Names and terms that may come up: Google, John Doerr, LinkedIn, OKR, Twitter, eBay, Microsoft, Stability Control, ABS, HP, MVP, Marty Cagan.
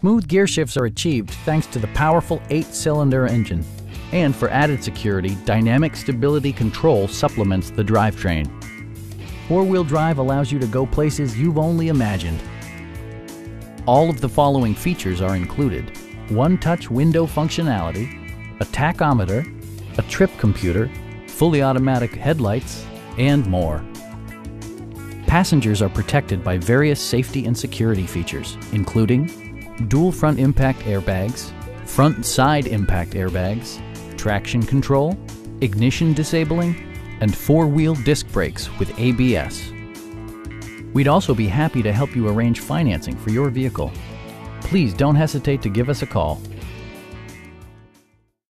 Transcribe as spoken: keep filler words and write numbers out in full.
Smooth gear shifts are achieved thanks to the powerful eight-cylinder engine. And for added security, dynamic stability control supplements the drivetrain. Four-wheel drive allows you to go places you've only imagined. All of the following features are included: one-touch window functionality, a tachometer, a trip computer, fully automatic headlights, and more. Passengers are protected by various safety and security features, including dual front impact airbags, front and side impact airbags, traction control, ignition disabling, and four-wheel disc brakes with A B S. We'd also be happy to help you arrange financing for your vehicle. Please don't hesitate to give us a call.